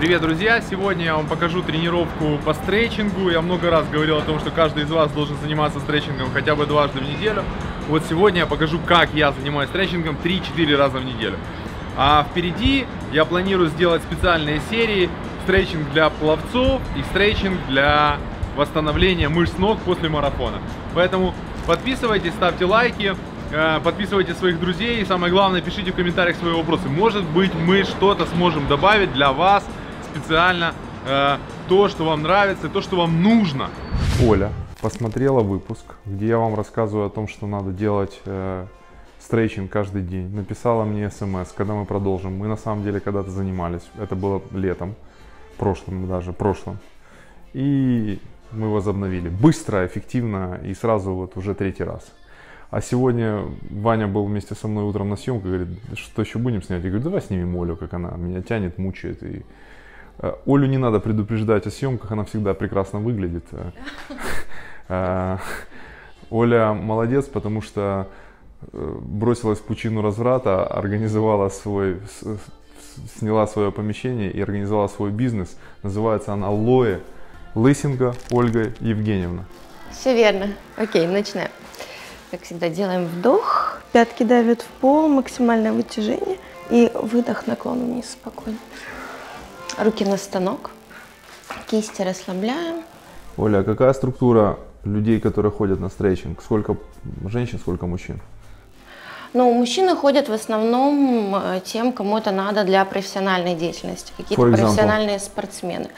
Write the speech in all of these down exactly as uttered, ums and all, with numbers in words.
Привет, друзья! Сегодня я вам покажу тренировку по стрейчингу. Я много раз говорил о том, что каждый из вас должен заниматься стрейчингом хотя бы дважды в неделю. Вот сегодня я покажу, как я занимаюсь стрейчингом три-четыре раза в неделю. А впереди я планирую сделать специальные серии: стрейчинг для пловцов и стрейчинг для восстановления мышц ног после марафона. Поэтому подписывайтесь, ставьте лайки, подписывайте своих друзей и, самое главное, пишите в комментариях свои вопросы. Может быть, мы что-то сможем добавить для вас специально, э, то, что вам нравится, то, что вам нужно. Оля посмотрела выпуск, где я вам рассказываю о том, что надо делать э, стрейчинг каждый день. Написала мне смс, когда мы продолжим. Мы на самом деле когда-то занимались, это было летом, прошлым даже, прошлым. И мы возобновили быстро, эффективно и сразу вот уже третий раз. А сегодня Ваня был вместе со мной утром на съемке, говорит, что еще будем снять? Я говорю, давай снимем Олю, как она меня тянет, мучает. И Олю не надо предупреждать о съемках, она всегда прекрасно выглядит. Оля молодец, потому что бросилась в пучину разврата, организовала свой, сняла свое помещение и организовала свой бизнес. Называется она лоэ. Лысенко Ольга Евгеньевна. Все верно. Окей, начинаем. Как всегда, делаем вдох, пятки давят в пол, максимальное вытяжение и выдох, наклон вниз, спокойно. Руки на станок, кисти расслабляем. Оля, какая структура людей, которые ходят на стрейчинг? Сколько женщин, сколько мужчин? Ну, мужчины ходят в основном тем, кому это надо для профессиональной деятельности, какие-то профессиональные спортсмены.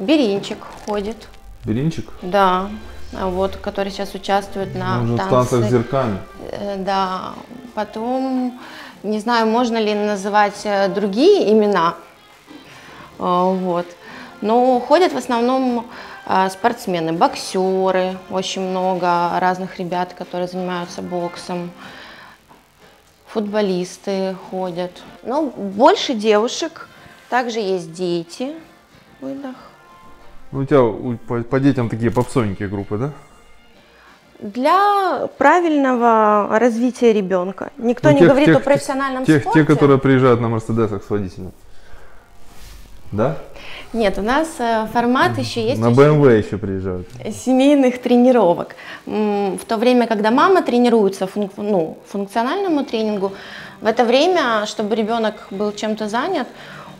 Беринчик ходит. Беринчик? Да. Вот, который сейчас участвует на танцах. Он же в танцах с зерками. Да, потом, не знаю, можно ли называть другие имена, вот. Но ходят в основном спортсмены, боксеры, очень много разных ребят, которые занимаются боксом, футболисты ходят. Но больше девушек, также есть дети, выдох. Ну, у тебя у, по, по детям такие попсовенькие группы, да? Для правильного развития ребенка. Никто ну, не тех, говорит тех, о профессиональном тех, спорте. Те, которые приезжают на мерседесах с водителем. Да? Нет, у нас формат еще есть... На бэ эм вэ еще приезжают. Семейных тренировок. В то время, когда мама тренируется функ, ну, функциональному тренингу, в это время, чтобы ребенок был чем-то занят,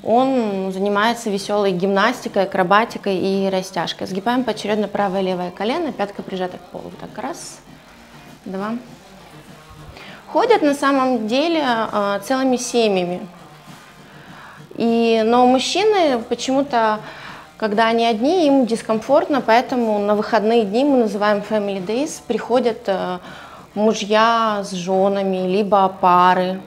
он занимается веселой гимнастикой, акробатикой и растяжкой. Сгибаем поочередно правое и левое колено, пятка прижата к полу. Так, раз, два. Ходят на самом деле целыми семьями. И, но мужчины почему-то, когда они одни, им дискомфортно, поэтому на выходные дни мы называем family days, приходят мужья с женами, либо пары,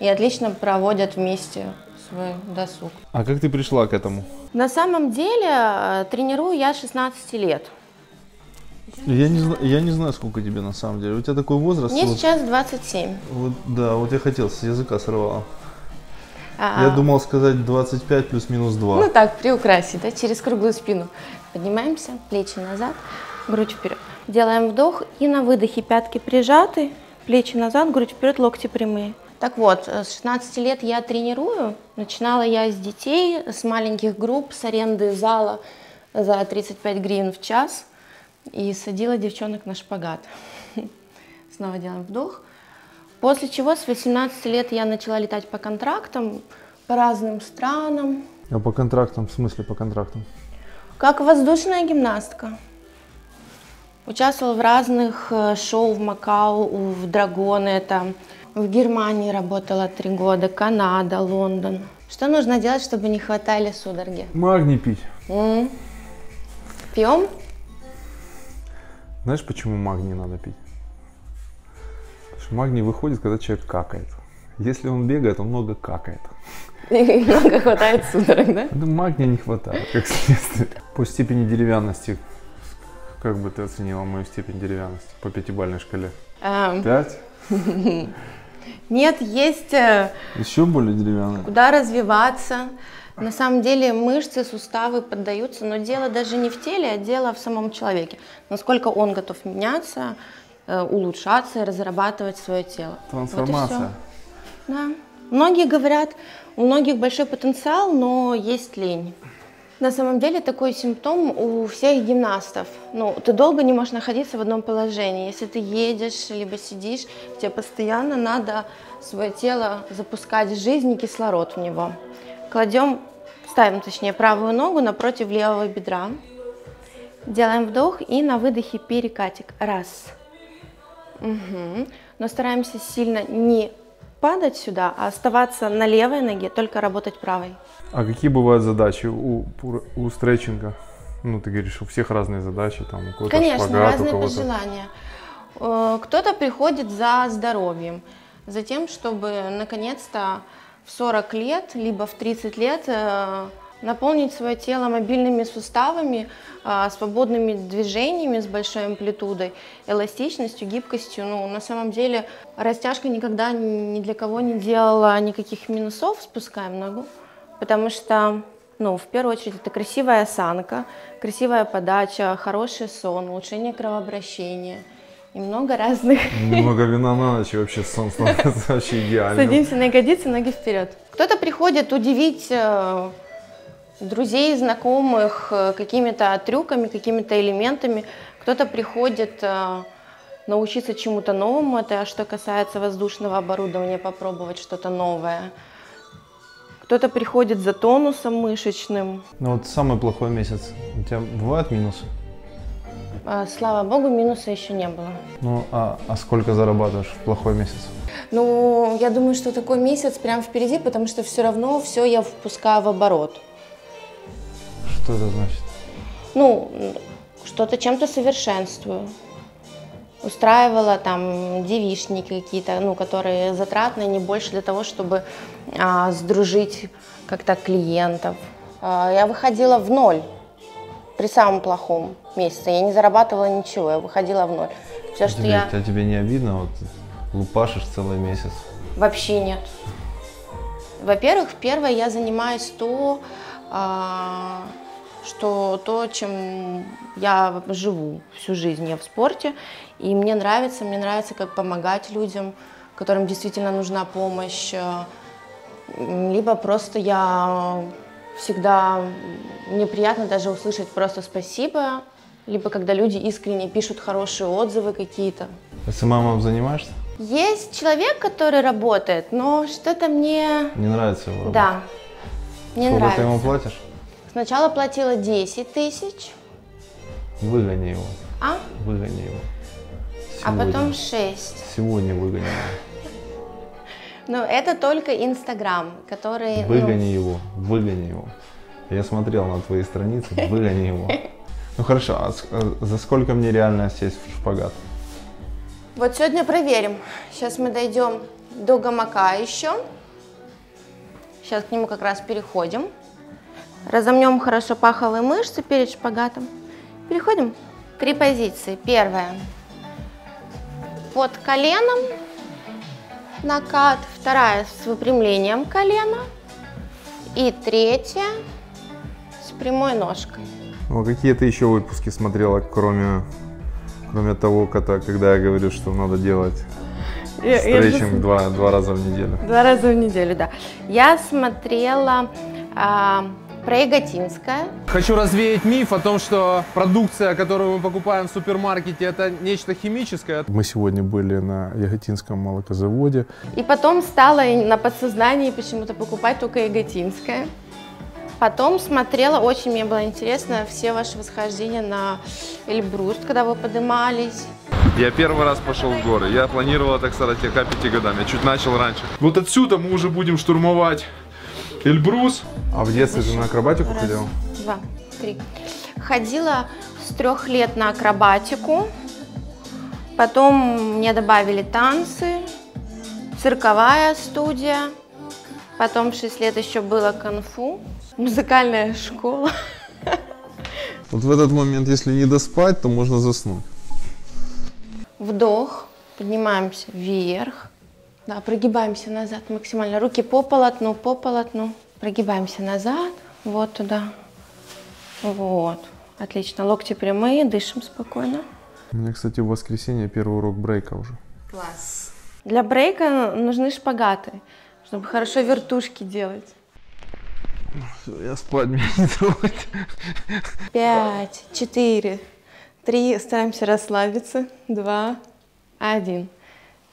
и отлично проводят вместе свой досуг. А как ты пришла к этому? На самом деле тренирую я с шестнадцати лет. Я не, я не знаю, сколько тебе на самом деле. У тебя такой возраст. Мне вот, сейчас двадцать семь. Вот, да, вот я хотел, с языка сорвала. А-а. Я думал сказать двадцать пять плюс-минус два. Ну так, приукрасить, да, через круглую спину. Поднимаемся, плечи назад, грудь вперед. Делаем вдох и на выдохе пятки прижаты, плечи назад, грудь вперед, локти прямые. Так вот, с шестнадцати лет я тренирую. Начинала я с детей, с маленьких групп, с аренды зала за тридцать пять гривен в час. И садила девчонок на шпагат. Снова делаем вдох. После чего с восемнадцати лет я начала летать по контрактам, по разным странам. А по контрактам, в смысле по контрактам? Как воздушная гимнастка. Участвовала в разных шоу в Макао, в Драгоне, это... В Германии работала три года, Канада, Лондон. Что нужно делать, чтобы не хватали судороги? Магний пить. Mm. Пьем? Знаешь, почему магний надо пить? Потому что магний выходит, когда человек какает. Если он бегает, он много какает. И много хватает судорог, да? Магния не хватает, как следствие. По степени деревянности, как бы ты оценила мою степень деревянности по пятибалльной шкале? Пять? Нет, есть еще более деревянные. Куда развиваться. На самом деле мышцы, суставы поддаются, но дело даже не в теле, а дело в самом человеке. Насколько он готов меняться, улучшаться и разрабатывать свое тело. Трансформация. Вот и все. Да. Многие говорят, У многих большой потенциал, но есть лень. На самом деле такой симптом у всех гимнастов. Ну, ты долго не можешь находиться в одном положении. Если ты едешь, либо сидишь, тебе постоянно надо свое тело запускать в жизнь и кислород в него. Кладем, ставим, точнее, правую ногу напротив левого бедра. Делаем вдох и на выдохе перекатик. Раз. Угу. Но стараемся сильно не падать сюда, а оставаться на левой ноге, только работать правой. А какие бывают задачи у, у стрейчинга? Ну, ты говоришь, у всех разные задачи, там, у кого-то шпагат, у кого-то... Конечно, разные пожелания. Кто-то приходит за здоровьем, за тем, чтобы наконец-то в сорок лет, либо в тридцать лет наполнить свое тело мобильными суставами, свободными движениями с большой амплитудой, эластичностью, гибкостью. Ну, на самом деле растяжка никогда ни для кого не делала никаких минусов, спускаем ногу, потому что, ну, в первую очередь, это красивая осанка, красивая подача, хороший сон, улучшение кровообращения. И много разных. Немного вина на ночь, вообще сон становится вообще идеальным. Садимся на ягодицы, ноги вперед. Кто-то приходит удивить друзей, знакомых какими-то трюками, какими-то элементами. Кто-то приходит научиться чему-то новому. Это что касается воздушного оборудования, попробовать что-то новое. Кто-то приходит за тонусом мышечным. Ну вот самый плохой месяц. У тебя бывают минусы? Слава богу, минуса еще не было. Ну, а, а сколько зарабатываешь в плохой месяц? Ну, я думаю, что такой месяц прям впереди, потому что все равно все я впускаю в оборот. Что это значит? Ну, что-то чем-то совершенствую. Устраивала там девичники какие-то, ну, которые затратные, не больше для того, чтобы а, сдружить как-то клиентов. А, я выходила в ноль при самом плохом месяце. Я не зарабатывала ничего, я выходила в ноль. Все, а что тебе, я... а тебе не обидно, вот лупашишь целый месяц? Вообще нет. Во-первых, первое, я занимаюсь то, а, что то, чем я живу всю жизнь, я в спорте. И мне нравится, мне нравится, как помогать людям, которым действительно нужна помощь. Либо просто я всегда, мне приятно даже услышать просто спасибо, либо когда люди искренне пишут хорошие отзывы какие-то. А сама мамой занимаешься? Есть человек, который работает, но что-то мне... Не нравится его работа? Да, не нравится. Сколько ты ему платишь? Сначала платила десять тысяч. Выгони его. А? Выгони его. Сегодня. А потом шесть. Сегодня выгони его. Ну, это только Инстаграм, который... Выгони ну... его, выгони его. Я смотрел на твои страницы, выгони его. Ну хорошо, а за сколько мне реально сесть в шпагат? Вот сегодня проверим. Сейчас мы дойдем до гамака еще. Сейчас к нему как раз переходим. Разомнем хорошо паховые мышцы перед шпагатом. Переходим. Три позиции. Первая. Под коленом накат, вторая с выпрямлением колена и третья с прямой ножкой. Ну, какие ты еще выпуски смотрела, кроме, кроме того, когда, когда я говорю, что надо делать стрейчинг два, два раза в неделю? Два раза в неделю, да. Я смотрела... А, про яготинское. Хочу развеять миф о том, что продукция, которую мы покупаем в супермаркете, это нечто химическое. Мы сегодня были на яготинском молокозаводе. И потом стала на подсознании почему-то покупать только яготинское. Потом смотрела, очень мне было интересно, все ваши восхождения на Эльбрус, когда вы поднимались. Я первый раз пошел в горы. Я планировал так сказать около пяти годами. Я чуть начал раньше. Вот отсюда мы уже будем штурмовать Эльбрус. А в детстве ты на акробатику раз, ходила? Два, три. Ходила с трех лет на акробатику. Потом мне добавили танцы, цирковая студия. Потом в шесть лет еще было кунг-фу, музыкальная школа. Вот в этот момент, если не доспать, то можно заснуть. Вдох, поднимаемся вверх. Да, прогибаемся назад максимально. Руки по полотну, по полотну. Прогибаемся назад, вот туда. Вот. Отлично. Локти прямые, дышим спокойно. У меня, кстати, в воскресенье первый урок брейка уже. Класс. Для брейка нужны шпагаты. чтобы хорошо вертушки делать. Я спать меня не трогать. Пять, четыре, три. Стараемся расслабиться. Два, один.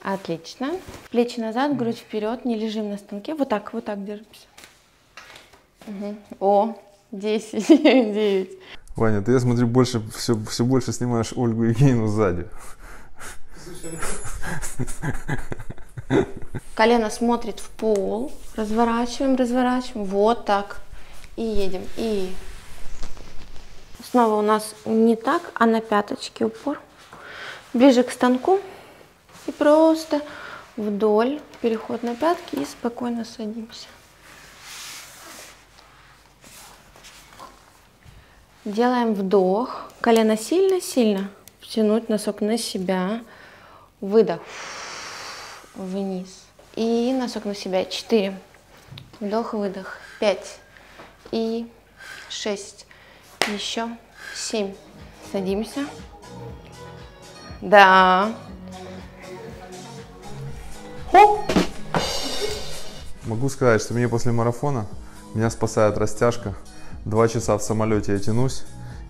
Отлично. Плечи назад, грудь вперед. Не лежим на станке. Вот так, вот так держимся. Угу. О, десять, девять. Ваня, ты, я смотрю, больше, все, все больше снимаешь Ольгу Евгеньевну сзади. Колено смотрит в пол. Разворачиваем, разворачиваем. Вот так. И едем. И снова у нас не так, а на пяточки упор. Ближе к станку. И просто вдоль. Переход на пятки и спокойно садимся. Делаем вдох. Колено сильно-сильно втянуть носок на себя. Выдох. Вниз. И носок на себя. четыре. Вдох, выдох. пять. И шесть. Еще семь. Садимся. Да. Хоп. Могу сказать, что мне после марафона меня спасает растяжка. Два часа в самолете я тянусь,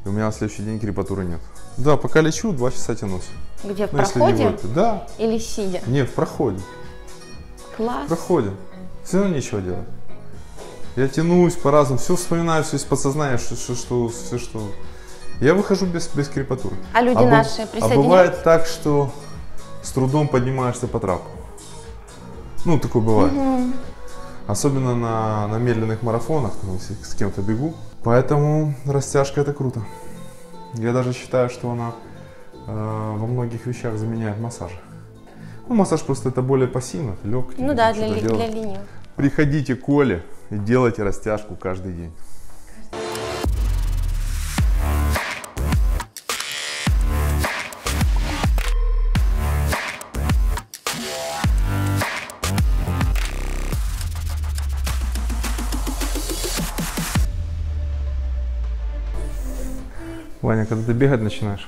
и у меня на следующий день крепатуры нет. Да, пока лечу, два часа тянусь. Где, в ну, проходе? Если да. Или сидя? Не, в проходе. Класс. В проходе. Все равно нечего делать. Я тянусь по-разному, все вспоминаю, все из подсознания, что, что, что, все, что... Я выхожу без, без крепатуры. А люди а наши б... присоединяются? А бывает так, что с трудом поднимаешься по трапу. Ну, такое бывает. Угу. Особенно на, на медленных марафонах, ну, если с кем-то бегу. Поэтому растяжка – это круто. Я даже считаю, что она э, во многих вещах заменяет массаж. Ну, массаж просто это более пассивно, легкий. Ну да, для, ли, для линии. Приходите к Оле и делайте растяжку каждый день. Ваня, когда ты бегать начинаешь?